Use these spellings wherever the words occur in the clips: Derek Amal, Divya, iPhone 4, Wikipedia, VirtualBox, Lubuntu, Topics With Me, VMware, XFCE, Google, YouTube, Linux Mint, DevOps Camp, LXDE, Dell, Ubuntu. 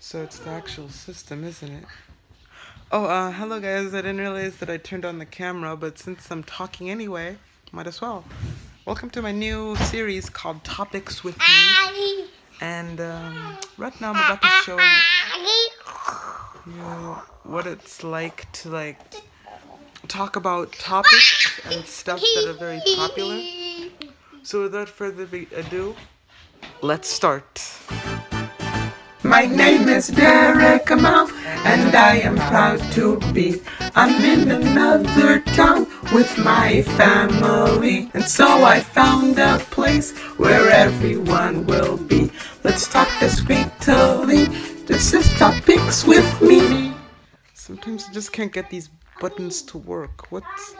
So it's the actual system, isn't it? Oh, hello guys. I didn't realize that I turned on the camera, but since I'm talking anyway, might as well. Welcome to my new series called Topics With Me. And right now I'm about to show you what it's like to talk about topics and stuff that are very popular. So without further ado, let's start. My name is Derek Amal, and I am proud to be. I'm in another town with my family, and so I found a place where everyone will be. Let's talk discreetly. This is Topics With Me. Sometimes I just can't get these buttons to work. What's...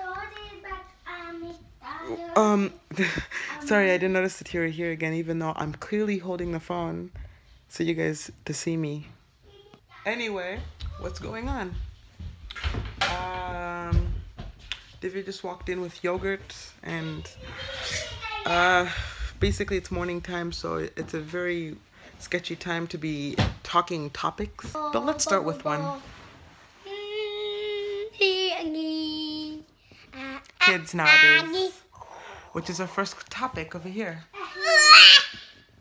sorry, I didn't notice that you were here again, even though I'm clearly holding the phone. So you guys to see me. Anyway, what's going on? Divya just walked in with yogurt, and basically it's morning time, so it's a very sketchy time to be talking topics. But let's start with one. Kids nowadays, which is our first topic over here.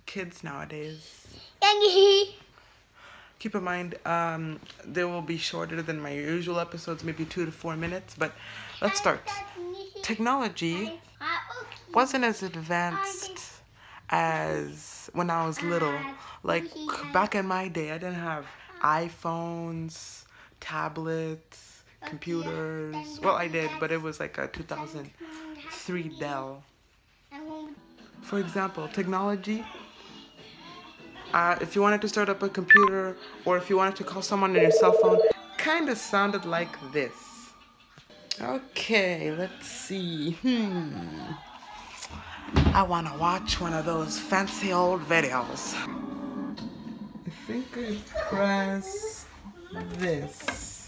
Kids nowadays. Keep in mind, they will be shorter than my usual episodes, maybe 2 to 4 minutes, but let's start. Technology wasn't as advanced as when I was little. Like, back in my day, I didn't have iPhones, tablets, computers. Well, I did, but it was like a 2003 Dell. For example, technology... if you wanted to start up a computer, or if you wanted to call someone on your cell phone, kind of sounded like this. Okay, let's see. I want to watch one of those fancy old videos. I think I press this.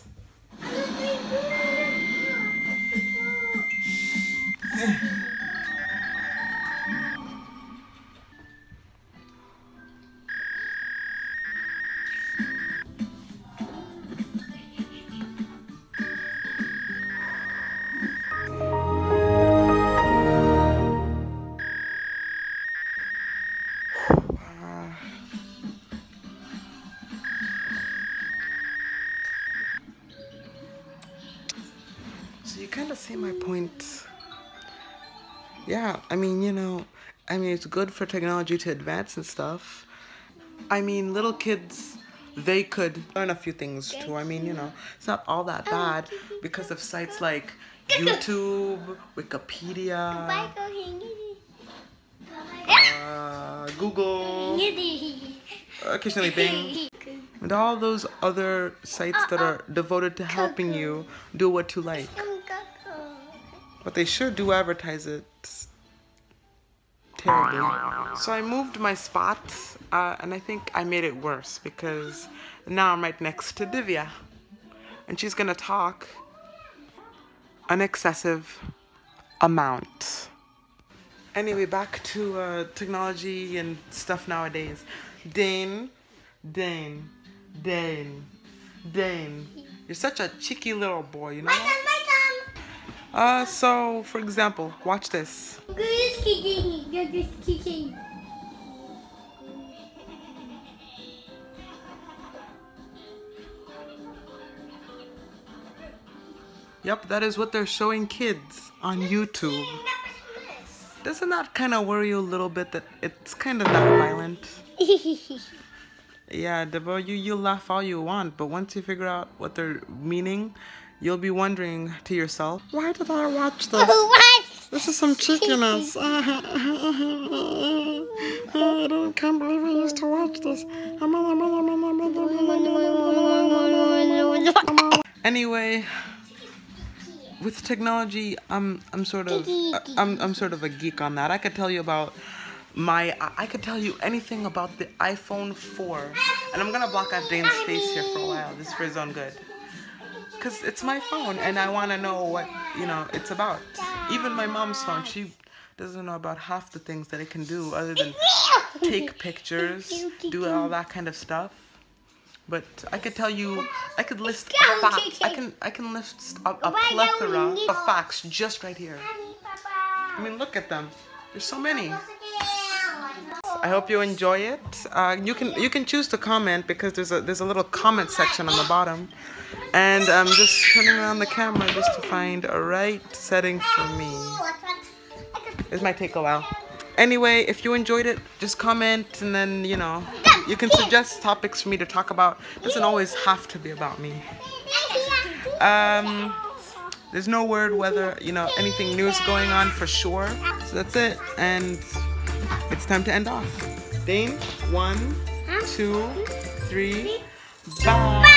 You kind of see my point. Yeah, I mean, you know, I mean, it's good for technology to advance and stuff. I mean, little kids, they could learn a few things too. I mean, you know, it's not all that bad because of sites like YouTube, Wikipedia, Google, occasionally Bing. And all those other sites that are devoted to helping you do what you like. But they sure do advertise it terribly. So I moved my spot, and I think I made it worse because now I'm right next to Divya. And she's going to talk an excessive amount. Anyway, back to technology and stuff nowadays. Dane, you're such a cheeky little boy, you know? So, for example, watch this. Yep, that is what they're showing kids on YouTube. Doesn't that kind of worry you a little bit that it's kind of that violent? Yeah, Debo, you'll laugh all you want, but once you figure out what they're meaning, you'll be wondering to yourself, why did I watch this? What? This is some cheekiness. I can't believe I used to watch this. Anyway, with technology, I'm sort of a geek on that. I could tell you about. I could tell you anything about the iPhone 4. And I'm going to block out Dane's face here for a while. This is for his own good. Because it's my phone and I want to know what, you know, it's about. Even my mom's phone, she doesn't know about half the things that it can do other than take pictures, do all that kind of stuff. But I could tell you, I could list a fact. I can list a plethora of facts just right here. I mean, look at them. There's so many. I hope you enjoy it. You can choose to comment because there's a little comment section on the bottom, and I'm just turning around the camera just to find a right setting for me. This might take a while. Anyway, if you enjoyed it, just comment, and then you know you can suggest topics for me to talk about. It doesn't always have to be about me. There's no word whether you know anything new is going on for sure. So that's it, and. It's time to end off. Dane, 1, 2, 3, bye!